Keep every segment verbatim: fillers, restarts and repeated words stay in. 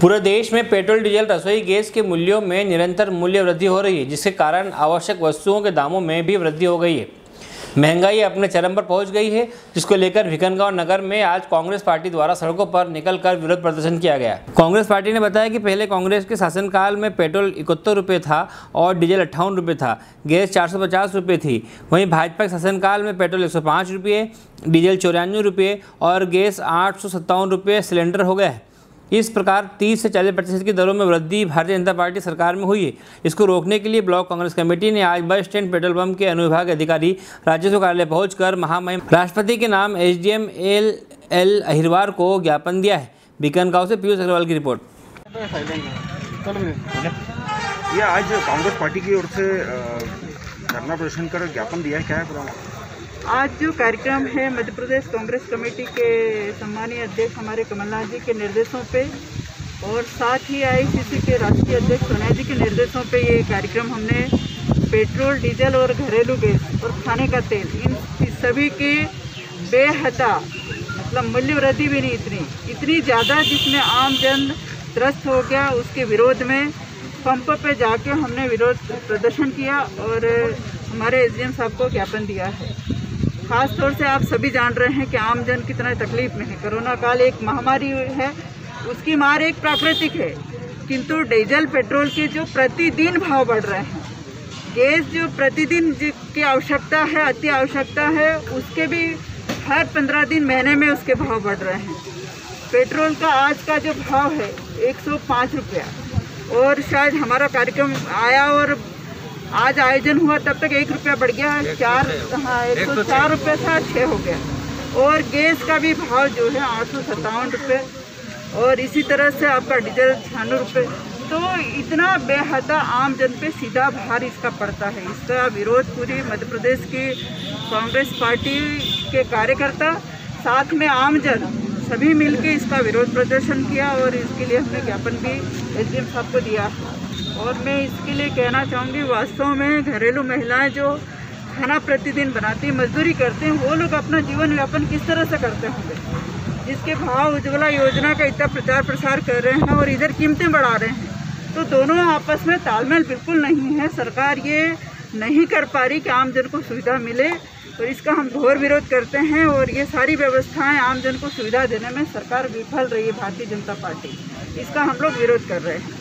पूरे देश में पेट्रोल, डीजल, रसोई गैस के मूल्यों में निरंतर मूल्य वृद्धि हो रही है, जिसके कारण आवश्यक वस्तुओं के दामों में भी वृद्धि हो गई है। महंगाई अपने चरम पर पहुंच गई है, जिसको लेकर भीकनगांव नगर में आज कांग्रेस पार्टी द्वारा सड़कों पर निकलकर विरोध प्रदर्शन किया गया। कांग्रेस पार्टी ने बताया कि पहले कांग्रेस के शासनकाल में पेट्रोल इकहत्तर रुपये था और डीजल अट्ठावन रुपये था, गैस चार सौ पचास रुपये थी। वहीं भाजपा के शासनकाल में पेट्रोल एक सौ पाँच रुपये, डीजल चौरानवे रुपये और गैस आठ सौ सत्तावन रुपये सिलेंडर हो गया है। इस प्रकार तीस से चालीस प्रतिशत की दरों में वृद्धि भारतीय जनता पार्टी सरकार में हुई है। इसको रोकने के लिए ब्लॉक कांग्रेस कमेटी ने आज बस स्टैंड पेट्रोल पंप के अनुविभाग अधिकारी राजस्व कार्यालय पहुंचकर महामहिम राष्ट्रपति के नाम H D M L L Ahirwar को ज्ञापन दिया है। भीकनगांव से पीयूष अग्रवाल की रिपोर्ट। यह आज कांग्रेस पार्टी की ओर से धरना प्रदर्शन कर ज्ञापन दिया क्या है? आज जो कार्यक्रम है, मध्य प्रदेश कांग्रेस कमेटी के सम्मानीय अध्यक्ष हमारे कमलनाथ जी के निर्देशों पे और साथ ही आई सी सी के राष्ट्रीय अध्यक्ष सुनील जी के निर्देशों पे ये कार्यक्रम हमने पेट्रोल, डीजल और घरेलू गैस और खाने का तेल इन सभी के बेहता मतलब मूल्य वृद्धि भी नहीं इतनी इतनी ज़्यादा जिसमें आम जन त्रस्त हो गया। उसके विरोध में पंप पे जाके हमने विरोध प्रदर्शन किया और हमारे एजीएम साहब को ज्ञापन दिया है। खास तौर से आप सभी जान रहे हैं कि आम जन कितना तकलीफ में है। कोरोना काल एक महामारी है, उसकी मार एक प्राकृतिक है, किंतु डीजल पेट्रोल के जो प्रतिदिन भाव बढ़ रहे हैं, गैस जो प्रतिदिन की आवश्यकता है, अति आवश्यकता है, उसके भी हर पंद्रह दिन महीने में उसके भाव बढ़ रहे हैं। पेट्रोल का आज का जो भाव है एक सौ पाँच रुपया और शायद हमारा कार्यक्रम आया और आज आयोजन हुआ तब तक एक रुपया बढ़ गया, चार हाँ एक सौ चार रुपये था, छः हो गया। और गैस का भी भाव जो है आठ सौ सत्तावन रुपये और इसी तरह से आपका डीजल छियानवे रुपये। तो इतना बेहद आम जन पे सीधा भार इसका पड़ता है। इसका विरोध पूरी मध्य प्रदेश की कांग्रेस पार्टी के कार्यकर्ता साथ में आम जन सभी मिलके इसका विरोध प्रदर्शन किया और इसके लिए हमने ज्ञापन भी एजीएम साहब को दिया। और मैं इसके लिए कहना चाहूँगी, वास्तव में घरेलू महिलाएं जो खाना प्रतिदिन बनाती, मजदूरी करते हैं, वो लोग अपना जीवन यापन किस तरह से करते होंगे, जिसके भाव उज्ज्वला योजना का इतना प्रचार प्रसार कर रहे हैं और इधर कीमतें बढ़ा रहे हैं। तो दोनों आपस में तालमेल बिल्कुल नहीं है। सरकार ये नहीं कर पा रही कि आमजन को सुविधा मिले और इसका हम घोर विरोध करते हैं। और ये सारी व्यवस्थाएं आमजन को सुविधा देने में सरकार विफल रही है, भारतीय जनता पार्टी, इसका हम लोग विरोध कर रहे हैं।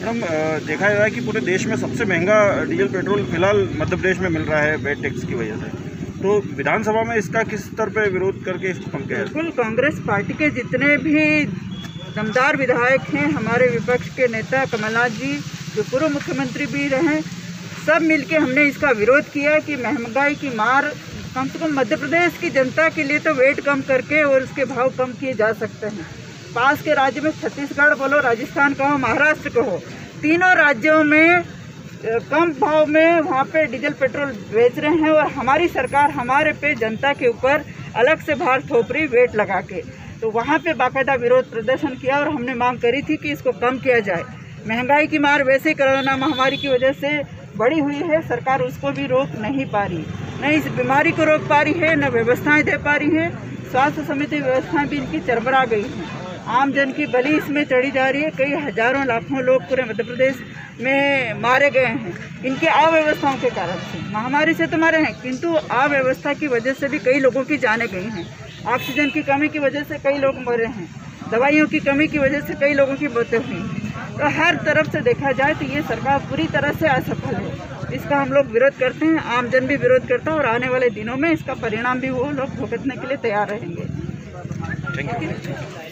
मैडम, देखा गया है कि पूरे देश में सबसे महंगा डीजल पेट्रोल फिलहाल मध्य प्रदेश में मिल रहा है वैट टैक्स की वजह से, तो विधानसभा में इसका किस स्तर पे विरोध करके इसको कम किया? बिल्कुल, कांग्रेस पार्टी के जितने भी दमदार विधायक हैं, हमारे विपक्ष के नेता कमलनाथ जी जो पूर्व मुख्यमंत्री भी रहे, सब मिलके हमने इसका विरोध किया कि महंगाई की मार कम से कम मध्य प्रदेश की जनता के लिए तो वेट कम करके और उसके भाव कम किए जा सकते हैं। पास के राज्य में छत्तीसगढ़ बोलो, राजस्थान का हो, महाराष्ट्र का हो, तीनों राज्यों में कम भाव में वहाँ पे डीजल पेट्रोल बेच रहे हैं और हमारी सरकार हमारे पे जनता के ऊपर अलग से भार थोप रही वेट लगा के। तो वहाँ पे बाकायदा विरोध प्रदर्शन किया और हमने मांग करी थी कि इसको कम किया जाए। महंगाई की मार वैसे कोरोना महामारी की वजह से बढ़ी हुई है, सरकार उसको भी रोक नहीं पा रही, न इस बीमारी को रोक पा रही है, न व्यवस्थाएँ दे पा रही है। स्वास्थ्य समिति व्यवस्थाएँ भी इनकी चरमरा गई हैं, आम जन की बलि इसमें चढ़ी जा रही है। कई हजारों लाखों लोग पूरे मध्य प्रदेश में मारे गए हैं इनकी अव्यवस्थाओं के कारण से। महामारी से तो मारे हैं, किंतु अव्यवस्था की वजह से भी कई लोगों की जानें गई हैं। ऑक्सीजन की कमी की वजह से कई लोग मरे हैं, दवाइयों की कमी की वजह से कई लोगों की मौतें हुई। तो हर तरफ से देखा जाए तो ये सरकार पूरी तरह से असफल है। इसका हम लोग विरोध करते हैं, आम जन भी विरोध करता है और आने वाले दिनों में इसका परिणाम भी वो लोग भुगतने के लिए तैयार रहेंगे।